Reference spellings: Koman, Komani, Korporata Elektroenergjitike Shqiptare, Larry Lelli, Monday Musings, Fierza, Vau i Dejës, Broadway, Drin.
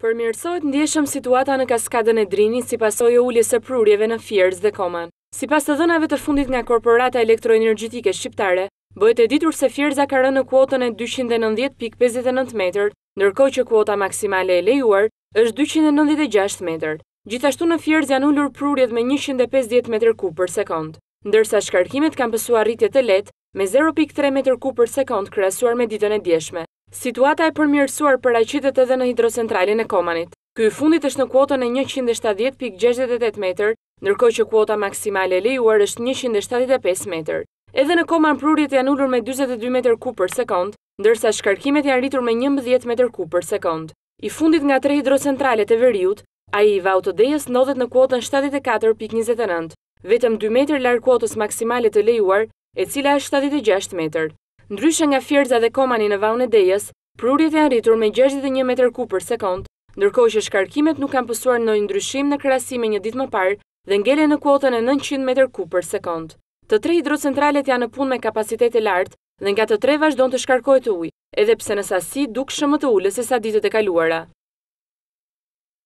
Përmirësohet ndjeshëm situata në kaskadën e Drinit si pasojë e uljes së prurjeve në Fierz dhe Koman. Sipas të dhënave të fundit nga Korporata Elektroenergjitike Shqiptare, bëhet e ditur se Fierza ka rënë në kuotën e 290.59 metër, ndërkohë që kuota maksimale e lejuar është 296 metër. Gjithashtu në Fierz janë ulur prurjet me 150 m3 për sekond, ndërsa shkarkimet kanë pasur arritje të lehtë me 0.3 m3 për sekond krahasuar me ditën e djeshme. Situata e përmirësuar paraqitet edhe në hidrocentralin e Komanit. Ky i fundit është në kuotën e 170.68 metër, ndërkohë që kuota maksimale e lejuar është 175 metër. Edhe në Koman prurjet janë ulur me 42 m3 për sekond, ndërsa shkarkimet janë rritur me 11 m3 për sekond. I fundit nga tre hidrocentralet e veriut, ai i Vau të Dejës ndodhet në kuotën 74.29, vetëm 2 metër larg kuotës maksimale të lejuar, e cila është 76 metër. Ndryshe nga Fierza dhe Komani në Vau i Dejës, prurjet janë rritur me 61 m3 për sekond, ndërkohë që shkarkimet nuk kanë pasur ndonjë ndryshim në krahasim me një ditë më parë dhe ngelen në kuotën e 900 m3 për sekond. Të tre hidrocentralet janë në punë me kapacitet të lartë dhe nga të tre vazhdon të shkarkohet ujë, edhe pse në sasi dukshëm më të ulët se sa ditët e kaluara.